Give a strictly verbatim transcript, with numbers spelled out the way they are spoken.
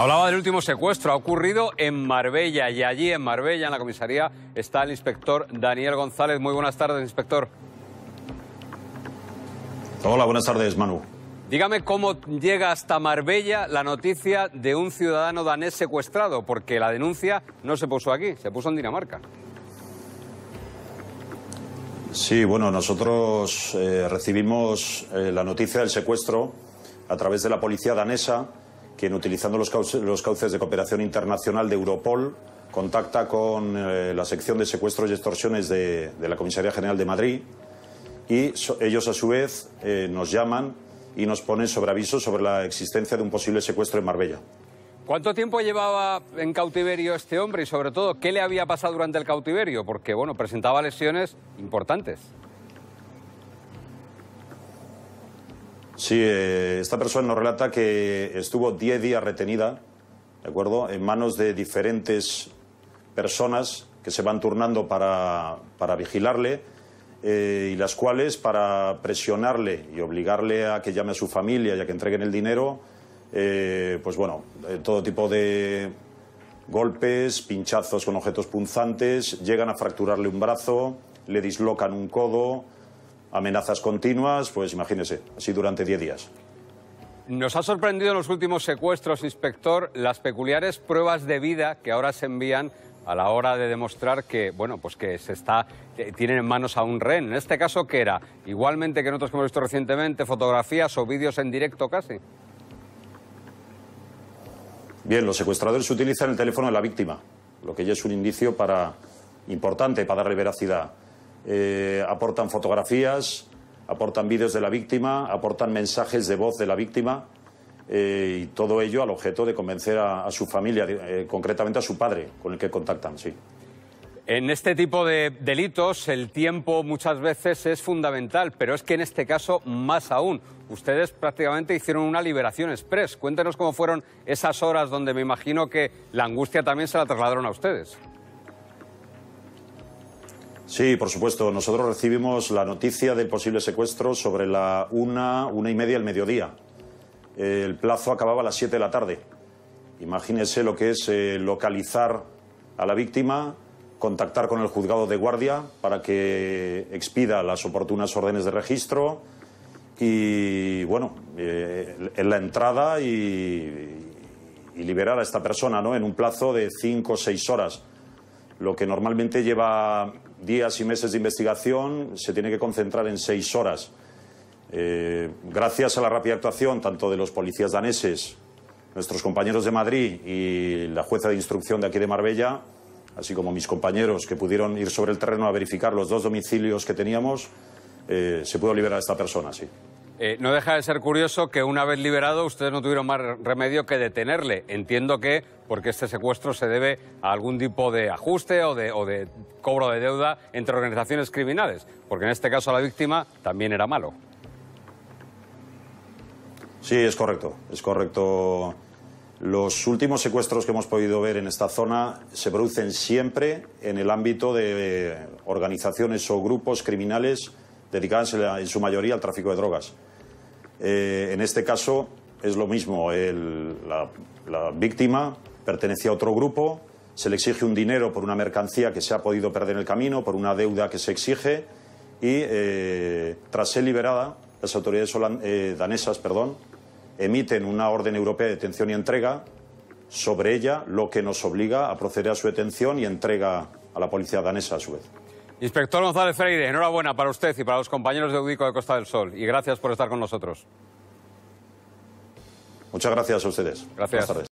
Hablaba del último secuestro, ha ocurrido en Marbella y allí en Marbella, en la comisaría, está el inspector Daniel González. Muy buenas tardes, inspector. Hola, buenas tardes, Manu. Dígame cómo llega hasta Marbella la noticia de un ciudadano danés secuestrado, porque la denuncia no se puso aquí, se puso en Dinamarca. Sí, bueno, nosotros eh, recibimos eh, la noticia del secuestro a través de la policía danesa, quien utilizando los cauces, los cauces de cooperación internacional de Europol contacta con eh, la sección de secuestros y extorsiones de, de la Comisaría General de Madrid y so, ellos a su vez eh, nos llaman y nos ponen sobre aviso sobre la existencia de un posible secuestro en Marbella. ¿Cuánto tiempo llevaba en cautiverio este hombre y sobre todo qué le había pasado durante el cautiverio? Porque bueno, presentaba lesiones importantes. Sí, eh, esta persona nos relata que estuvo diez días retenida, ¿de acuerdo?, en manos de diferentes personas que se van turnando para, para vigilarle eh, y las cuales para presionarle y obligarle a que llame a su familia y a que entreguen el dinero, eh, pues bueno, eh, todo tipo de golpes, pinchazos con objetos punzantes, llegan a fracturarle un brazo, le dislocan un codo. Amenazas continuas, pues imagínese, así durante diez días. Nos ha sorprendido en los últimos secuestros, inspector, las peculiares pruebas de vida que ahora se envían a la hora de demostrar que, bueno, pues que se está, que tienen en manos a un rehén. En este caso, ¿qué era? Igualmente que en otros que hemos visto recientemente, fotografías o vídeos en directo casi. Bien, los secuestradores utilizan el teléfono de la víctima, lo que ya es un indicio para, importante para darle veracidad. Eh, aportan fotografías, aportan vídeos de la víctima, aportan mensajes de voz de la víctima eh, y todo ello al objeto de convencer a, a su familia, eh, concretamente a su padre con el que contactan, sí. En este tipo de delitos el tiempo muchas veces es fundamental, pero es que en este caso más aún. Ustedes prácticamente hicieron una liberación express. Cuéntenos cómo fueron esas horas donde me imagino que la angustia también se la trasladaron a ustedes. Sí, por supuesto. Nosotros recibimos la noticia del posible secuestro sobre la una, una y media del mediodía. El plazo acababa a las siete de la tarde. Imagínese lo que es eh, localizar a la víctima, contactar con el juzgado de guardia para que expida las oportunas órdenes de registro y, bueno, eh, en la entrada y, y liberar a esta persona, ¿no?, en un plazo de cinco o seis horas. Lo que normalmente lleva días y meses de investigación se tiene que concentrar en seis horas. Eh, gracias a la rápida actuación tanto de los policías daneses, nuestros compañeros de Madrid y la jueza de instrucción de aquí de Marbella, así como mis compañeros que pudieron ir sobre el terreno a verificar los dos domicilios que teníamos, eh, se pudo liberar a esta persona, sí. Eh, no deja de ser curioso que una vez liberado ustedes no tuvieron más remedio que detenerle. Entiendo que porque este secuestro se debe a algún tipo de ajuste o de, o de cobro de deuda entre organizaciones criminales, porque en este caso la víctima también era malo. Sí, es correcto, es correcto. Los últimos secuestros que hemos podido ver en esta zona se producen siempre en el ámbito de organizaciones o grupos criminales dedicadas en su mayoría al tráfico de drogas. Eh, en este caso es lo mismo, el, la, la víctima pertenecía a otro grupo, se le exige un dinero por una mercancía que se ha podido perder en el camino, por una deuda que se exige y eh, tras ser liberada las autoridades holand- eh, danesas perdón, emiten una orden europea de detención y entrega sobre ella, lo que nos obliga a proceder a su detención y entrega a la policía danesa a su vez. Inspector González Freire, enhorabuena para usted y para los compañeros de UDICO de Costa del Sol. Y gracias por estar con nosotros. Muchas gracias a ustedes. Gracias. Buenas tardes.